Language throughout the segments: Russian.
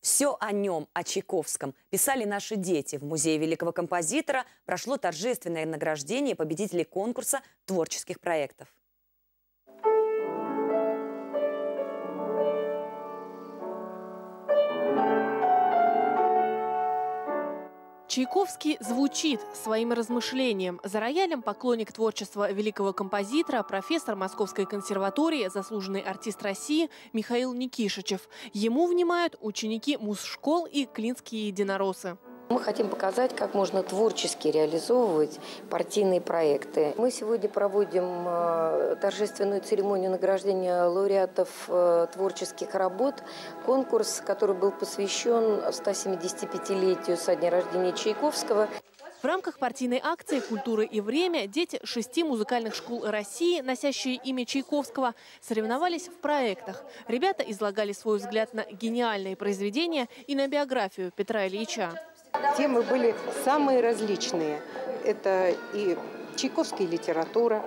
Все о нем, о Чайковском, писали наши дети. В музее великого композитора прошло торжественное награждение победителей конкурса творческих проектов. Чайковский звучит своим размышлением. За роялем поклонник творчества великого композитора, профессор Московской консерватории, заслуженный артист России Михаил Никишичев. Ему внимают ученики Муз-школ и Клинские единоросы. Мы хотим показать, как можно творчески реализовывать партийные проекты. Мы сегодня проводим торжественную церемонию награждения лауреатов творческих работ. Конкурс, который был посвящен 175-летию со дня рождения Чайковского. В рамках партийной акции «Культура и время» дети 6 музыкальных школ России, носящие имя Чайковского, соревновались в проектах. Ребята излагали свой взгляд на гениальные произведения и на биографию Петра Ильича. Темы были самые различные. Это и чайковская литература,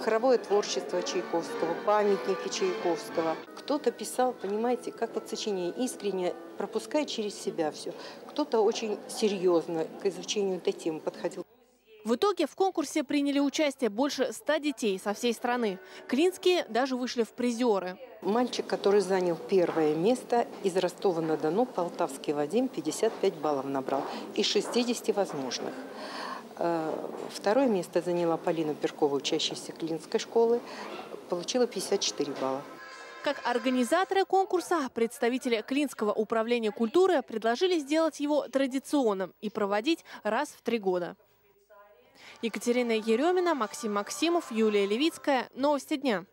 хоровое творчество Чайковского, памятники Чайковского. Кто-то писал, понимаете, как вот сочинение, искренне, пропуская через себя все. Кто-то очень серьезно к изучению этой темы подходил. В итоге в конкурсе приняли участие больше 100 детей со всей страны. Клинские даже вышли в призеры. Мальчик, который занял первое место, из Ростова-на-Дону, Полтавский Вадим, 55 баллов набрал из 60 возможных. Второе место заняла Полина Беркова, учащаяся Клинской школы, получила 54 балла. Как организаторы конкурса, представители Клинского управления культуры предложили сделать его традиционным и проводить раз в 3 года. Екатерина Еремина, Максим Максимов, Юлия Левицкая. Новости дня.